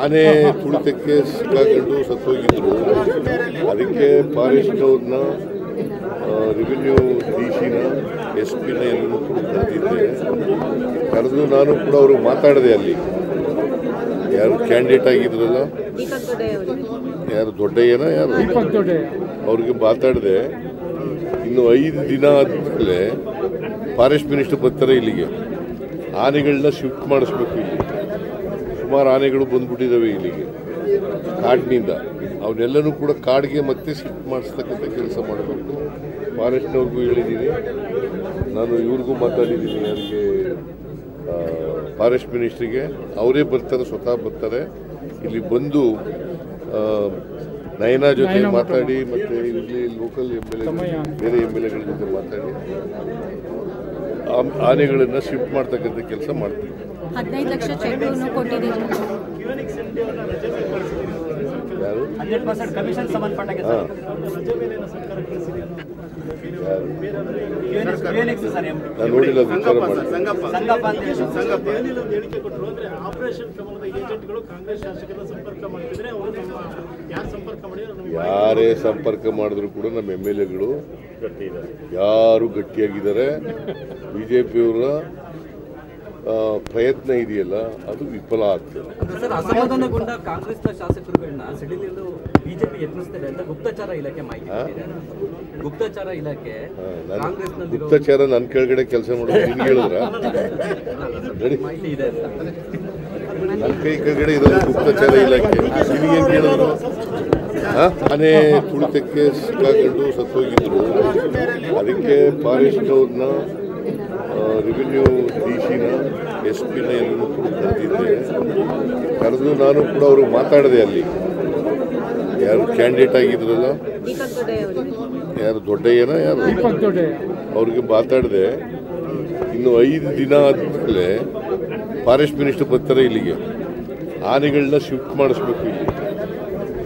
ಆನೆ ತುಳಿತಕ್ಕೆ ಸಿಕ್ಕಾಕೊಂಡು ಸತ್ತೋಗಿದ್ರು. ಅದಕ್ಕೆ ಫಾರೆಸ್ಟ್ ಅವ್ರನ್ನ, ರೆವಿನ್ಯೂ ಡಿಸಿನ, ಎಸ್ ಪಿನ ಎಲ್ಲರೂ ಕೂಡ ಕರೆದಿದ್ದೆ. ಕರೆದು ನಾನು ಕೂಡ ಅವ್ರಿಗೆ ಮಾತಾಡಿದೆ. ಅಲ್ಲಿ ಯಾರು ಕ್ಯಾಂಡಿಡೇಟ್ ಆಗಿದ್ರಲ್ಲ, ಯಾರು ದೊಡ್ಡಯ್ಯನ, ಯಾರು ಅವ್ರಿಗೆ ಮಾತಾಡಿದೆ. ಇನ್ನು 5 ದಿನ ಆದಮೇಲೆ ಫಾರೆಸ್ಟ್ ಮಿನಿಸ್ಟರ್ ಬರ್ತಾರೆ ಇಲ್ಲಿಗೆ. ಆನೆಗಳನ್ನ ಶಿಫ್ಟ್ ಮಾಡಿಸ್ಬೇಕು. ಇಲ್ಲಿ ಸುಮಾರು ಆನೆಗಳು ಬಂದ್ಬಿಟ್ಟಿದ್ದಾವೆ ಇಲ್ಲಿಗೆ ಕಾಡಿನಿಂದ. ಅವನ್ನೆಲ್ಲನೂ ಕೂಡ ಕಾಡಿಗೆ ಮತ್ತೆ ಶಿಫ್ಟ್ ಮಾಡಿಸ್ತಕ್ಕಂಥ ಕೆಲಸ ಮಾಡಬೇಕು. ಫಾರೆಸ್ಟ್ನವ್ರಿಗೂ ಹೇಳಿದ್ದೀನಿ, ನಾನು ಇವ್ರಿಗೂ ಮಾತಾಡಿದ್ದೀನಿ. ನನಗೆ ಫಾರೆಸ್ಟ್ ಮಿನಿಸ್ಟ್ರಿಗೆ ಅವರೇ ಬರ್ತಾರೆ, ಸ್ವತಃ ಬರ್ತಾರೆ. ಇಲ್ಲಿ ಬಂದು ನಯನಾ ಜೊತೆ ಮಾತಾಡಿ, ಮತ್ತು ಇಲ್ಲಿ ಲೋಕಲ್ MLA, ಬೇರೆ MLAಗಳ ಜೊತೆ ಮಾತಾಡಿ ಆನೆಗಳನ್ನು ಶಿಫ್ಟ್ ಮಾಡ್ತಕ್ಕಂಥ ಕೆಲಸ ಮಾಡ್ತೀವಿ. 15 ಲಕ್ಷ ಚೆಕ್ ಕೊಟ್ಟಿದ್ದೀವಿ. ಯಾರು 100% ಕಮಿಷನ್ ಸಂಬಂಧಪಟ್ಟಕ್ಕೆ ಸರ್ ರಜೆ ಮೇಲೆ ಏನು ಸರ್ಕಾರ ಕಳಿಸಿದೆ ನಾನು ನೋಡಿಲ್ಲ. ಸಂಗಪ್ಪ ಏನಿಲ್ಲ, ಒಂದು ಹೇಳಿಕೆ ಕೊಟ್ಟರು ಅಂದ್ರೆ ಆಪರೇಷನ್ ಕಮಲದ ಏಜೆಂಟ್ಗಳು ಕಾಂಗ್ರೆಸ್ ಶಾಸಕರ ಸಂಪರ್ಕ ಮಾಡ್ತಿದ್ರೆ ಯಾರು ಸಂಪರ್ಕ ಮಾಡಿದ್ರು, ಯಾರೇ ಸಂಪರ್ಕ ಮಾಡಿದ್ರು ಕೂಡ ನಮ್ಮ MLAಗಳು ಯಾರು ಗಟ್ಟಿಯಾಗಿದ್ದಾರೆ. ಬಿಜೆಪಿಯವರ ಪ್ರಯತ್ನ ಇದೆಯಲ್ಲ, ಅದು ವಿಫಲ ಆಗ್ತದೆ. ಅಸಮಾಧಾನಗೊಂಡ ಕಾಂಗ್ರೆಸ್ ಶಾಸಕರುಗಳನ್ನ ಸಿಡಿಲು ಬಿಜೆಪಿ ಯತ್ನಿಸ್ತಾರೆ ಅಂತ ಗುಪ್ತಚಾರ ಇಲಾಖೆ ಮಾಹಿತಿ. ಗುಪ್ತಚಾರ ಇಲಾಖೆ ಗುಪ್ತಚಾರ ನನ್ನ ಕೆಳಗಡೆ ಕೆಲಸ ಮಾಡೋದು ನಿಮ್ಗೆ ಹೇಳಿದ್ರ ಮಾಹಿತಿ ಇದೆ ಅಂತ. ನನ್ನ ಕೆಳಗಡೆ ಇರೋದು ಗುಪ್ತಚಾರ ಇಲಾಖೆ. ನಿಮಗೇನು ಹೇಳಿದ್ರು? ಆನೆ ತುಳಿತಕ್ಕೆ ಸಿಕ್ಕಾಕೊಂಡು ಸತ್ತೋಗಿದ್ರು. ಅದಕ್ಕೆ ಫಾರೆಸ್ಟ್ ಅವ್ರನ್ನ, ರೆವಿನ್ಯೂ ಡಿಸಿನ, ಎಸ್ ಪಿನ ಎಲ್ಲರೂ ಕೂಡ ಕರೆದಿದ್ದೆ. ಕರೆದು ನಾನು ಕೂಡ ಅವ್ರಿಗೆ ಮಾತಾಡಿದೆ. ಅಲ್ಲಿ ಯಾರು ಕ್ಯಾಂಡಿಡೇಟ್ ಆಗಿದ್ರಲ್ಲ, ಯಾರು ದೊಡ್ಡಯ್ಯನ, ಯಾರು ಅವ್ರಿಗೆ ಮಾತಾಡಿದೆ. ಇನ್ನು 5 ದಿನ ಆದಮೇಲೆ ಫಾರೆಸ್ಟ್ ಮಿನಿಸ್ಟರ್ ಬರ್ತಾರೆ ಇಲ್ಲಿಗೆ. ಆನೆಗಳನ್ನ ಶಿಫ್ಟ್ ಮಾಡಿಸ್ಬೇಕು. ಇಲ್ಲಿ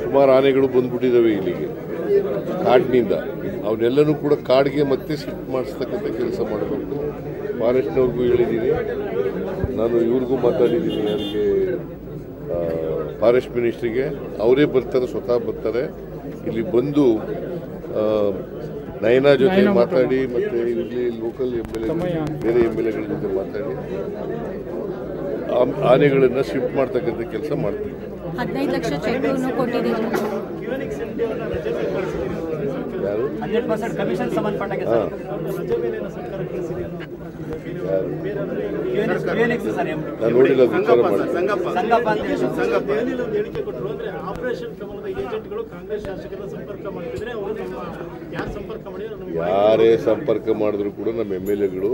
ಸುಮಾರು ಆನೆಗಳು ಬಂದ್ಬಿಟ್ಟಿದ್ದಾವೆ ಇಲ್ಲಿಗೆ ಕಾಡಿನಿಂದ. ಅವನ್ನೆಲ್ಲನೂ ಕೂಡ ಕಾಡಿಗೆ ಮತ್ತೆ ಶಿಫ್ಟ್ ಮಾಡಿಸ್ತಕ್ಕಂಥ ಕೆಲಸ ಮಾಡಬೇಕು. ಫಾರೆಸ್ಟ್ನವ್ರಿಗೂ ಹೇಳಿದ್ದೀನಿ, ನಾನು ಇವ್ರಿಗೂ ಮಾತಾಡಿದ್ದೀನಿ. ನನಗೆ ಫಾರೆಸ್ಟ್ ಮಿನಿಸ್ಟ್ರಿಗೆ ಅವರೇ ಬರ್ತಾರೆ, ಸ್ವತಃ ಬರ್ತಾರೆ. ಇಲ್ಲಿ ಬಂದು ನಯನಾ ಜೊತೆ ಮಾತಾಡಿ, ಮತ್ತು ಇಲ್ಲಿ ಲೋಕಲ್ MLA, ಬೇರೆ MLAಗಳ ಜೊತೆ ಮಾತಾಡಿ ಆನೆಗಳನ್ನು ಶಿಫ್ಟ್ ಮಾಡ್ತಕ್ಕಂಥ ಕೆಲಸ ಮಾಡ್ತೀವಿ. 15 ಲಕ್ಷ ಚೆಕ್ ಕೊಟ್ಟಿದ್ದೀವಿ. ಯಾರು 100% ಕಮಿಷನ್ ಸಂಬಂಧಪಟ್ಟಕ್ಕೆ ಸರ್ ರಜೆ ಮೇಲೆ ಏನು ಸರ್ಕಾರ ಕಳಿಸಿದೆ ನಾನು ನೋಡಿಲ್ಲ. ಸಂಗಪ್ಪ ಏನಿಲ್ಲ, ಒಂದು ಹೇಳಿಕೆ ಕೊಟ್ಟರು ಅಂದ್ರೆ ಆಪರೇಷನ್ ಕಮಲದ ಏಜೆಂಟ್ಗಳು ಕಾಂಗ್ರೆಸ್ ಶಾಸಕರ ಸಂಪರ್ಕ ಮಾಡ್ತಿದ್ರೆ ಯಾರು ಸಂಪರ್ಕ ಮಾಡಿದ್ರು, ಯಾರೇ ಸಂಪರ್ಕ ಮಾಡಿದ್ರು ಕೂಡ ನಮ್ಮ MLAಗಳು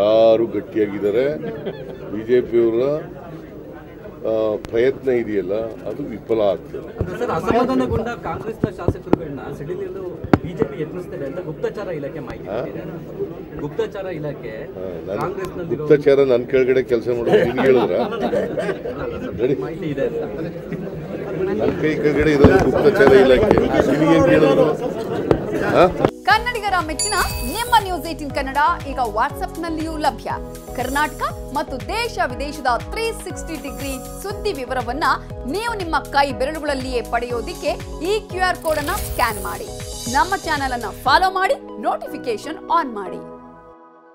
ಯಾರು ಗಟ್ಟಿಯಾಗಿದ್ದಾರೆ. ಬಿಜೆಪಿಯವರ ಪ್ರಯತ್ನ ಇದೆಯಲ್ಲ, ಅದು ವಿಫಲ ಆಗ್ತದೆ. ಅಸಮಾಧಾನಗೊಂಡ ಕಾಂಗ್ರೆಸ್ ಶಾಸಕರುಗಳನ್ನ ಸಿಡಿಲು ಬಿಜೆಪಿ ಯತ್ನಿಸ್ತಾರೆ ಅಂತ ಗುಪ್ತಚಾರ ಇಲಾಖೆ ಮಾಹಿತಿ. ಗುಪ್ತಚಾರ ಇಲಾಖೆ ಗುಪ್ತಚಾರ ನನ್ನ ಕೆಳಗಡೆ ಕೆಲಸ ಮಾಡೋದು ನಿಮ್ಗೆ ಹೇಳಿದ್ರ ಮಾಹಿತಿ ಇದೆ ಅಂತ. ನನ್ನ ಕೆಳಗಡೆ ಇರೋದು ಗುಪ್ತಚಾರ ಇಲಾಖೆ. ನಿಮಗೇನು ಹೇಳಿದ್ರು? ಕನ್ನಡಿಗರ ಮೆಚ್ಚಿನ ನಿಮ್ಮ News18 ಕನ್ನಡ ಈಗ ವಾಟ್ಸ್ಆ್ಯಪ್ನಲ್ಲಿಯೂ ಲಭ್ಯ. ಕರ್ನಾಟಕ ಮತ್ತು ದೇಶ ವಿದೇಶದ 360 ಡಿಗ್ರಿ ಸುದ್ದಿ ವಿವರವನ್ನ ನೀವು ನಿಮ್ಮ ಕೈ ಬೆರಳುಗಳಲ್ಲಿಯೇ ಪಡೆಯೋದಿಕ್ಕೆ ಈ QR ಕೋಡ್ ಅನ್ನ ಸ್ಕ್ಯಾನ್ ಮಾಡಿ. ನಮ್ಮ ಚಾನೆಲ್ ಅನ್ನು ಫಾಲೋ ಮಾಡಿ, ನೋಟಿಫಿಕೇಶನ್ ಆನ್ ಮಾಡಿ.